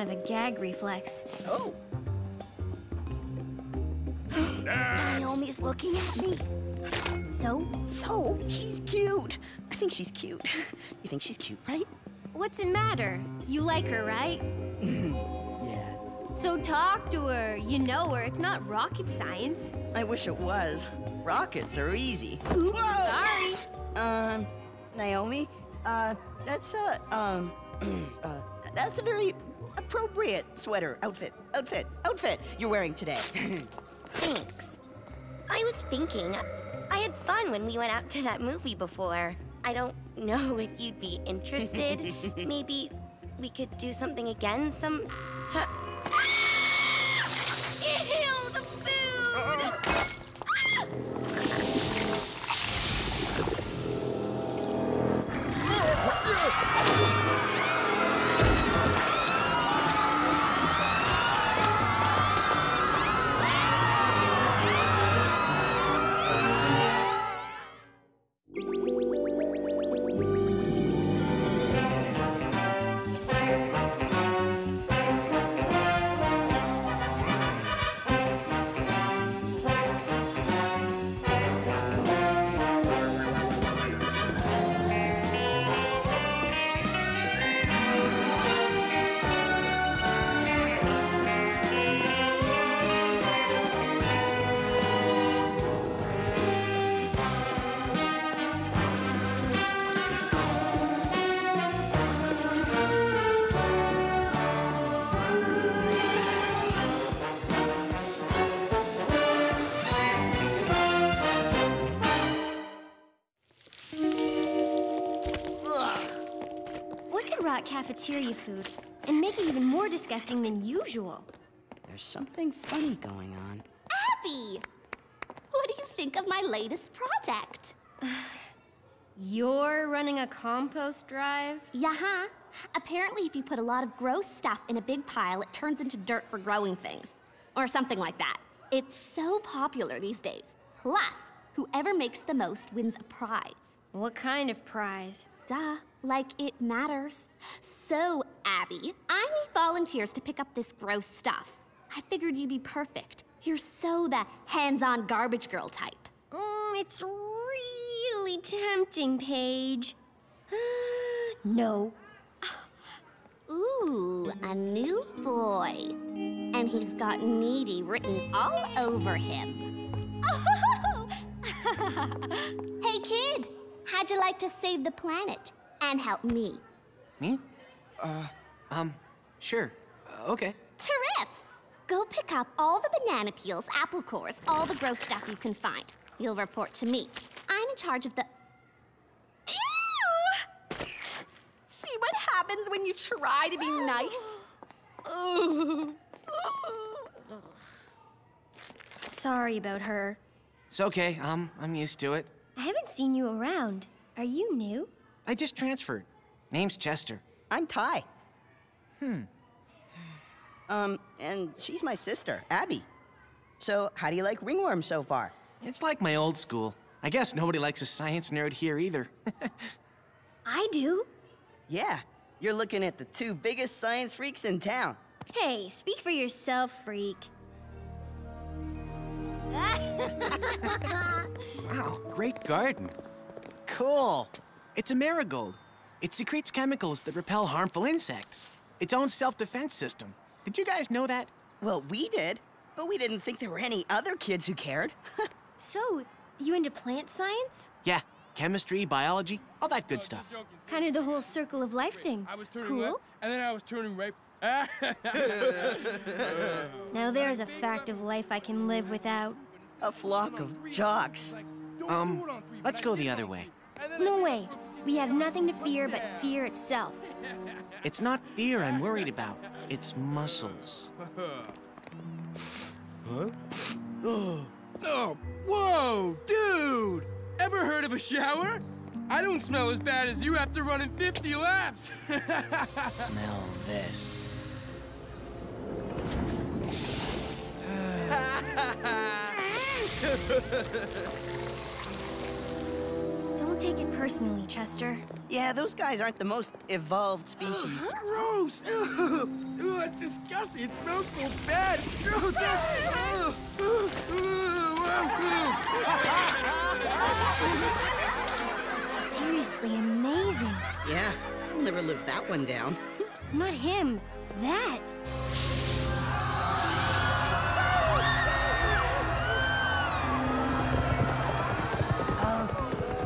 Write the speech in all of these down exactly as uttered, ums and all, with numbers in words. of a gag reflex. Oh. Naomi's looking at me. So? So, she's cute. I think she's cute. You think she's cute, right? What's the matter? You like her, right? Yeah. So talk to her. You know her. It's not rocket science. I wish it was. Rockets are easy. Oops, whoa! Sorry. Um, Naomi, uh, that's a, um, uh, that's a very appropriate sweater, outfit, outfit, outfit you're wearing today. Thanks. I was thinking, I had fun when we went out to that movie before. I don't know if you'd be interested. Maybe we could do something again some time. Ew, the food! Uh-oh. Cafeteria food and make it even more disgusting than usual. There's something funny going on. Abby! What do you think of my latest project? You're running a compost drive? Yeah-huh. Apparently if you put a lot of gross stuff in a big pile, it turns into dirt for growing things. Or something like that. It's so popular these days. Plus, whoever makes the most wins a prize. What kind of prize? Duh. Like it matters. So, Abby, I need volunteers to pick up this gross stuff. I figured you'd be perfect. You're so the hands-on garbage girl type. Mm, it's really tempting, Paige. No. Ooh, a new boy. And he's got needy written all over him. Oh! Hey, kid! How'd you like to save the planet and help me? Me? Uh, um, sure. Uh, okay. Terrific! Go pick up all the banana peels, apple cores, all the gross stuff you can find. You'll report to me. I'm in charge of the... Ew! See what happens when you try to be nice? Sorry about her. It's okay. Um, I'm used to it. I haven't seen you around. Are you new? I just transferred. Name's Chester. I'm Ty. Hmm. Um, and she's my sister, Abby. So, how do you like Ringworm so far? It's like my old school. I guess nobody likes a science nerd here either. I do. Yeah, you're looking at the two biggest science freaks in town. Hey, speak for yourself, freak. Wow, great garden. Cool. It's a marigold. It secretes chemicals that repel harmful insects. Its own self-defense system. Did you guys know that? Well, we did, but we didn't think there were any other kids who cared. So, you into plant science? Yeah, chemistry, biology, all that good no, stuff. Joking, kind of the whole circle of life Wait, thing. I was turning cool. Left, and then I was turning right. Now there's a fact of life I can live without. A flock of jocks. Um, let's go the other way. No way. We have nothing to fear but fear itself. It's not fear I'm worried about. It's muscles. Huh? Oh. Oh, whoa, dude! Ever heard of a shower? I don't smell as bad as you after running fifty laps. Smell this. Don't take take it personally, Chester. Yeah, those guys aren't the most evolved species. Gross! Ugh, it's disgusting. It smells so bad. It's gross. Seriously amazing. Yeah, I'll never live that one down. Not him. That.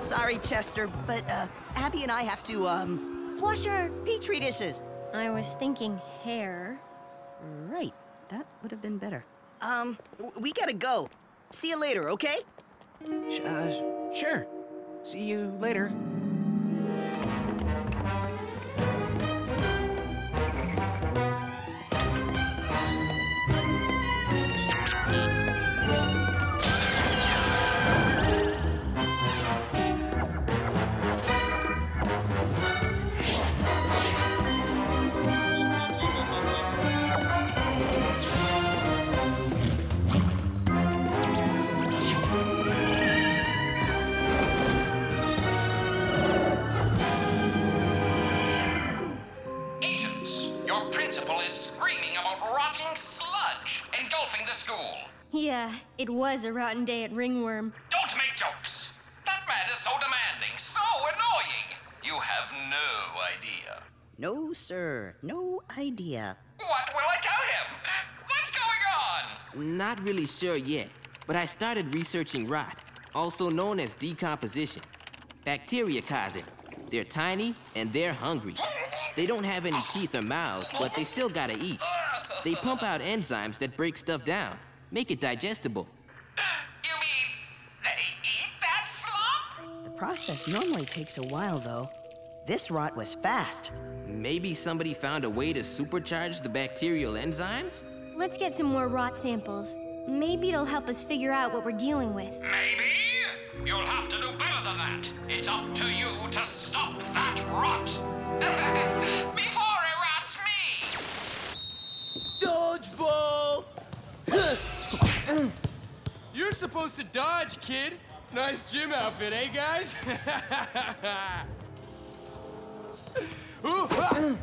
Sorry, Chester, but, uh, Abby and I have to, um... wash our Petri dishes. I was thinking hair. Right. That would have been better. Um, we gotta go. See you later, okay? Sh uh, sure. See you later. It was a rotten day at Ringworm. Don't make jokes! That man is so demanding, so annoying! You have no idea. No, sir. No idea. What will I tell him? What's going on? Not really sure yet, but I started researching rot, also known as decomposition. Bacteria cause it. They're tiny, and they're hungry. They don't have any teeth or mouths, but they still gotta eat. They pump out enzymes that break stuff down. Make it digestible. You mean they eat that slop? The process normally takes a while, though. This rot was fast. Maybe somebody found a way to supercharge the bacterial enzymes? Let's get some more rot samples. Maybe it'll help us figure out what we're dealing with. Maybe? You'll have to do better than that. It's up to you to stop that rot. Before it rots me! Dodgeball! You're supposed to dodge, kid. Nice gym outfit, eh, guys? Ooh, ah.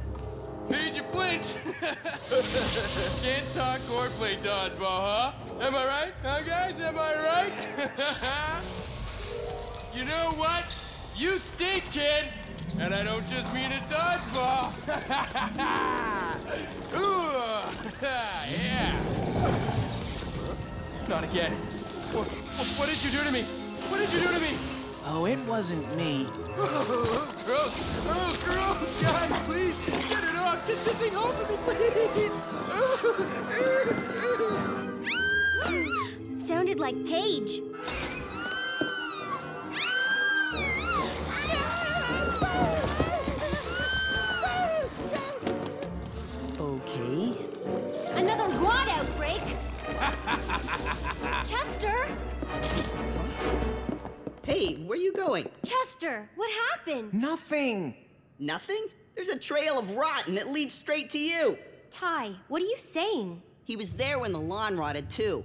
Made you flinch. Can't talk or play dodgeball, huh? Am I right, huh, guys? Am I right? You know what? You stink, kid. And I don't just mean a dodgeball. Ooh, yeah. Not again. What, what did you do to me? What did you do to me? Oh, it wasn't me. Oh, gross. Oh, gross. Guys, please, get it off. Get this thing off of me, please. Sounded like Paige. Okay. Another rot outbreak. Chester! Hey, where are you going? Chester, what happened? Nothing. Nothing? There's a trail of rot and it leads straight to you. Ty, what are you saying? He was there when the lawn rotted, too.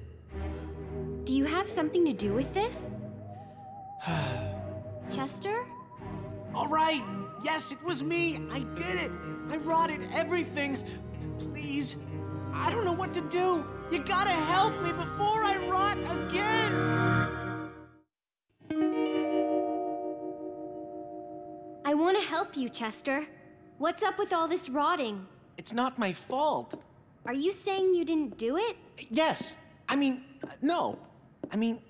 Do you have something to do with this? Chester? All right. Yes, it was me. I did it. I rotted everything. Please. I don't know what to do. You gotta help me before I rot again! I want to help you, Chester. What's up with all this rotting? It's not my fault. Are you saying you didn't do it? Yes. I mean, no. I mean,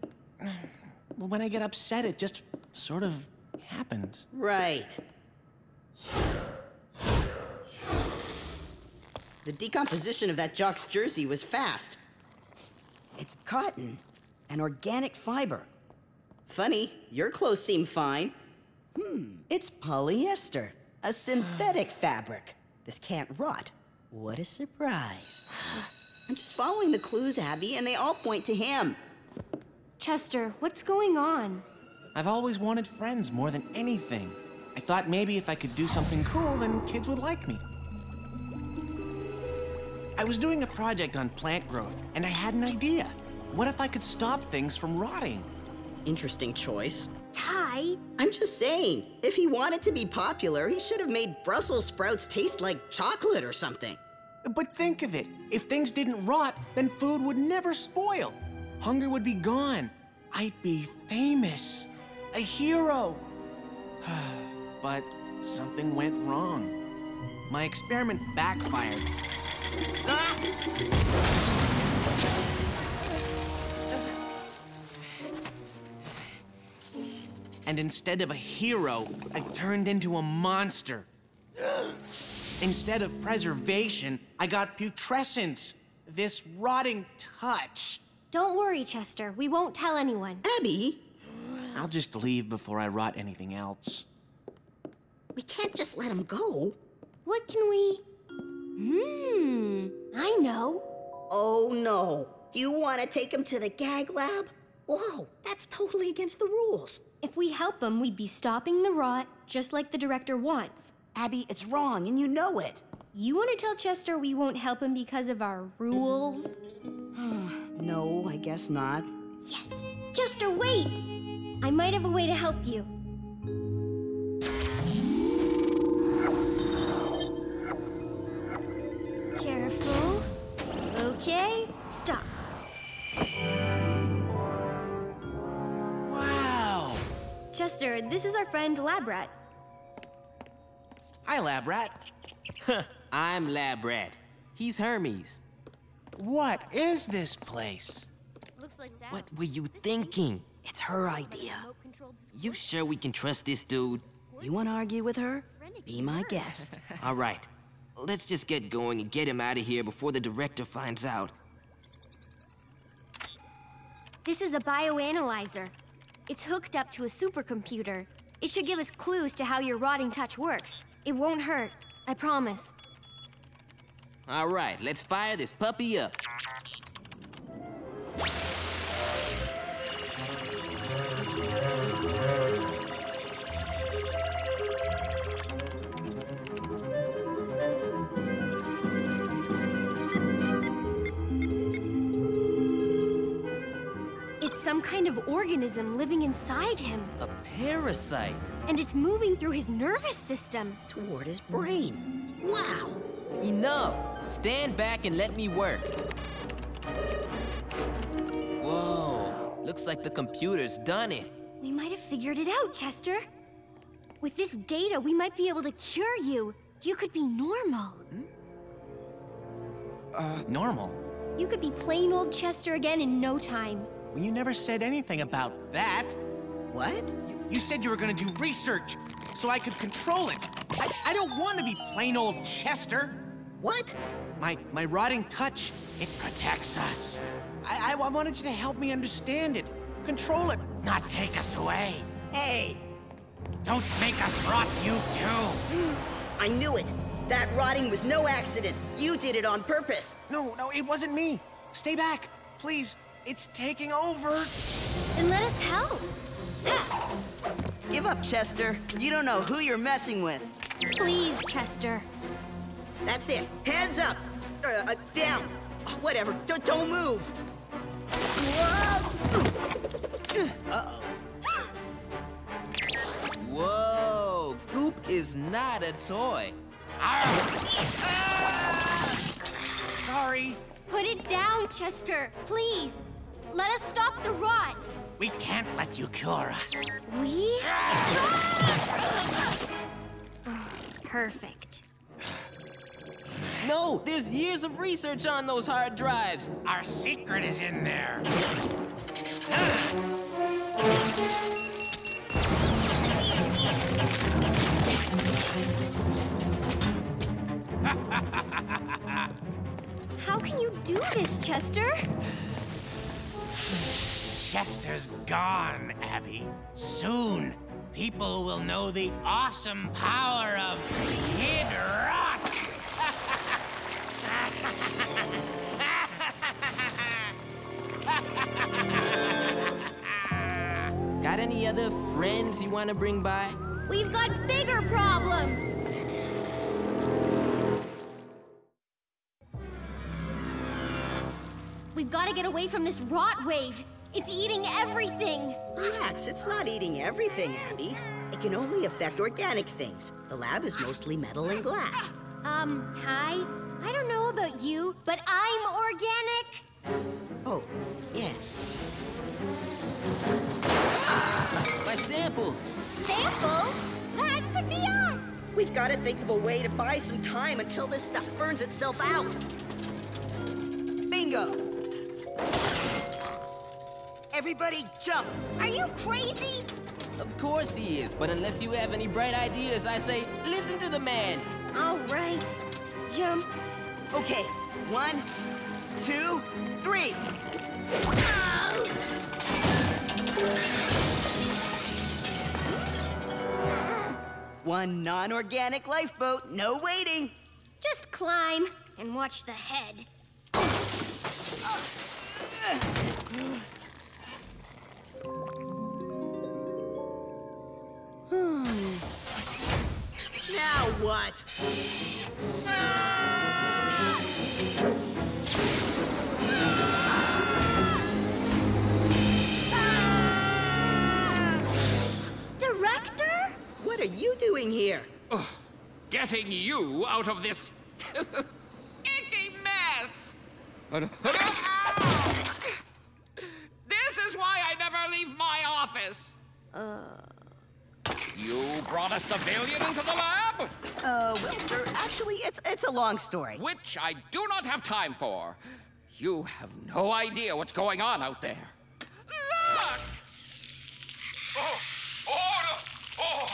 when I get upset, it just sort of happens. Right. The decomposition of that jock's jersey was fast. It's cotton, an organic fiber. Funny, your clothes seem fine. Hmm, it's polyester, a synthetic fabric. This can't rot. What a surprise. I'm just following the clues, Abby, and they all point to him. Chester, what's going on? I've always wanted friends more than anything. I thought maybe if I could do something cool, then kids would like me. I was doing a project on plant growth, and I had an idea. What if I could stop things from rotting? Interesting choice. Ty, why? I'm just saying, if he wanted to be popular, he should have made Brussels sprouts taste like chocolate or something. But think of it. If things didn't rot, then food would never spoil. Hunger would be gone. I'd be famous. A hero. But something went wrong. My experiment backfired. Ah! And instead of a hero, I turned into a monster. Instead of preservation, I got putrescence, this rotting touch. Don't worry, Chester. We won't tell anyone. Abby! I'll just leave before I rot anything else. We can't just let him go. What can we... Hmm, I know. Oh, no. You want to take him to the gag lab? Whoa, that's totally against the rules. If we help him, we'd be stopping the rot, just like the director wants. Abby, it's wrong, and you know it. You want to tell Chester we won't help him because of our rules? No, I guess not. Yes. Chester, wait! I might have a way to help you. Careful. Okay, stop. Wow! Chester, this is our friend Lab Rat. Hi, Lab Rat. I'm Lab Rat. He's Hermes. What is this place? Looks like Zach. What were you thinking? It's her idea. You sure we can trust this dude? You want to argue with her? Be my guest. All right. Let's just get going and get him out of here before the director finds out. This is a bioanalyzer. It's hooked up to a supercomputer. It should give us clues to how your rotting touch works. It won't hurt. I promise. All right, let's fire this puppy up. It's some kind of organism living inside him. A parasite. And it's moving through his nervous system. Toward his brain. Wow. Enough. Stand back and let me work. Whoa, looks like the computer's done it. We might have figured it out, Chester. With this data, we might be able to cure you. You could be normal. Hmm? Uh, normal? You could be plain old Chester again in no time. Well, you never said anything about that. What? You, you said you were gonna do research so I could control it. I, I don't want to be plain old Chester. What? My, my rotting touch, it protects us. I, I, I wanted you to help me understand it, control it, not take us away. Hey! Don't make us rot, you too. I knew it. That rotting was no accident. You did it on purpose. No, no, it wasn't me. Stay back, please. It's taking over. Then let us help. Ha. Give up, Chester. You don't know who you're messing with. Please, Chester. That's it. Hands up. Uh, uh, down. Whatever. D don't move. Whoa. Uh-oh. Whoa. Goop is not a toy. Ah! Sorry. Put it down, Chester. Please. Let us stop the rot. We can't let you cure us. We? Ah! Oh, perfect. No, there's years of research on those hard drives. Our secret is in there. How can you do this, Chester? Chester's gone, Abby. Soon, people will know the awesome power of Kid Rock. Got any other friends you want to bring by? We've got bigger problems! We've got to get away from this rot wave. It's eating everything! Relax, it's not eating everything, Abby. It can only affect organic things. The lab is mostly metal and glass. Um, Ty, I don't know about you, but I'm organic! Oh, yeah. My samples! Samples? That could be us! We've got to think of a way to buy some time until this stuff burns itself out. Bingo! Everybody jump! Are you crazy? Of course he is, but unless you have any bright ideas, I say, listen to the man! All right, jump. Okay, one, two, three! One non-organic lifeboat, no waiting! Just climb and watch the head. Now what? Ah! Ah! Ah! Director? What are you doing here? Oh, getting you out of this icky mess! This is why I never leave my office! Uh... You brought a civilian into the lab? Uh, well, sir, actually, it's, it's a long story. Which I do not have time for. You have no idea what's going on out there. Look! Oh, oh, oh,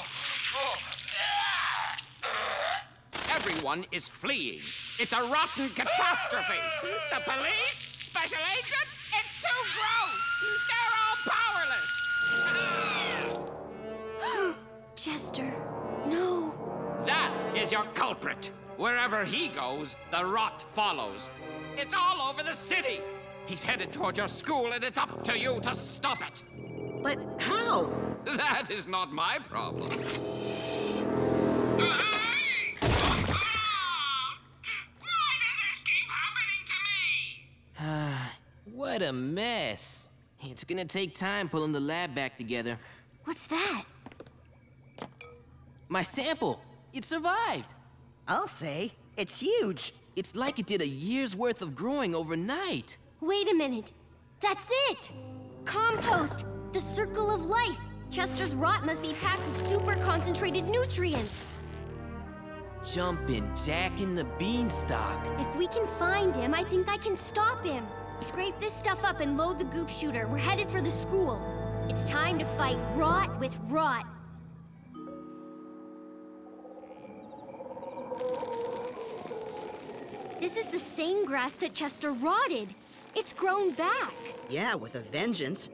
oh. Everyone is fleeing. It's a rotten catastrophe. The police, special agents, it's too gross. They're all powerless. Chester, no. That is your culprit. Wherever he goes, the rot follows. It's all over the city. He's headed toward your school, and it's up to you to stop it. But how? That is not my problem. Why does this keep happening to me? What a mess. It's gonna take time pulling the lab back together. What's that? My sample! It survived! I'll say, it's huge! It's like it did a year's worth of growing overnight! Wait a minute! That's it! Compost! The circle of life! Chester's rot must be packed with super concentrated nutrients! Jumpin' Jack in the Beanstalk! If we can find him, I think I can stop him! Scrape this stuff up and load the goop shooter. We're headed for the school. It's time to fight rot with rot. This is the same grass that Chester rotted. It's grown back. Yeah, with a vengeance.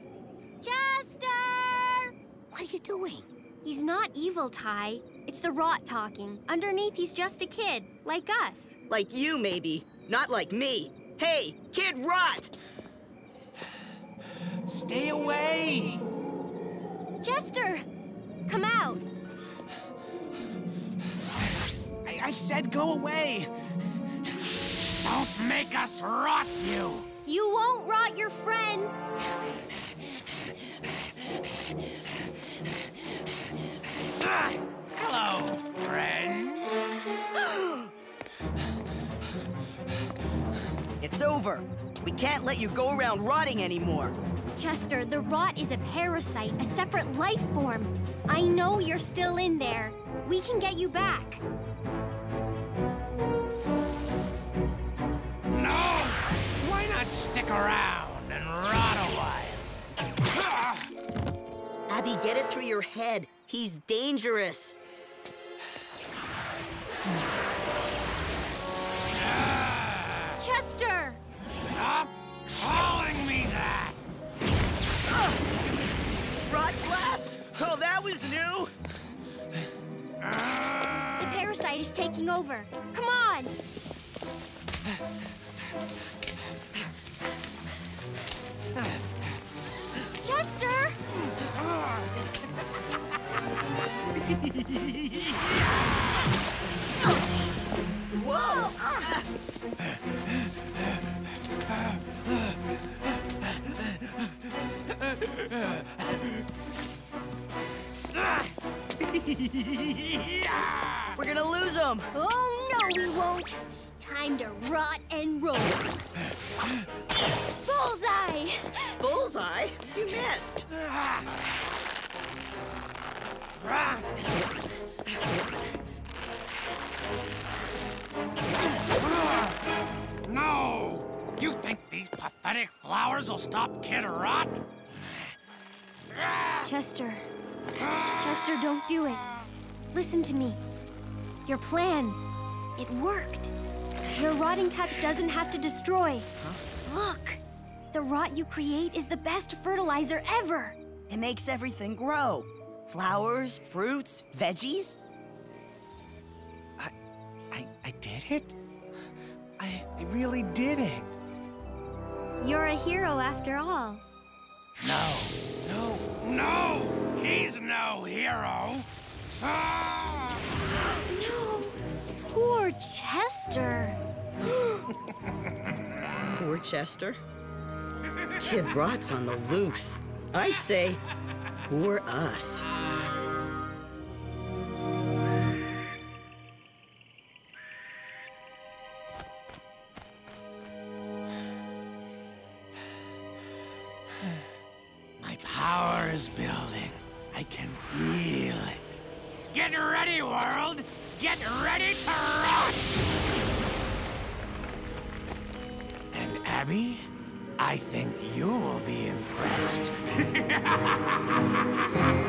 Chester! What are you doing? He's not evil, Ty. It's the rot talking. Underneath, he's just a kid, like us. Like you, maybe. Not like me. Hey, Kid Rot! Stay away! Chester! Come out! I, I said go away! Don't make us rot you! You won't rot your friends! Ah, hello, friend! It's over! We can't let you go around rotting anymore! Chester, the rot is a parasite, a separate life form. I know you're still in there. We can get you back. Stick around and rot a while. Abby, get it through your head. He's dangerous. Uh, Chester! Stop calling me that! Uh, rot glass? Oh, that was new. Uh, the parasite is taking over. Come on! Chester! Whoa! We're gonna lose them. Oh, no, we won't. Time to rot and roll. Bullseye! Bullseye? You missed. No! You think these pathetic flowers will stop Kid Rot? Chester. Chester, don't do it. Listen to me. Your plan, it worked. Your rotting touch doesn't have to destroy. Huh? Look, the rot you create is the best fertilizer ever. It makes everything grow. Flowers, fruits, veggies. I, I, I did it? I, I really did it. You're a hero after all. No, no, no! He's no hero! Ah! No! Poor Chester! Poor Chester? Kid Rot's on the loose. I'd say, poor us. My power is building. I can feel it. Get ready, world! Get ready to rot! And Abby, I think you will be impressed.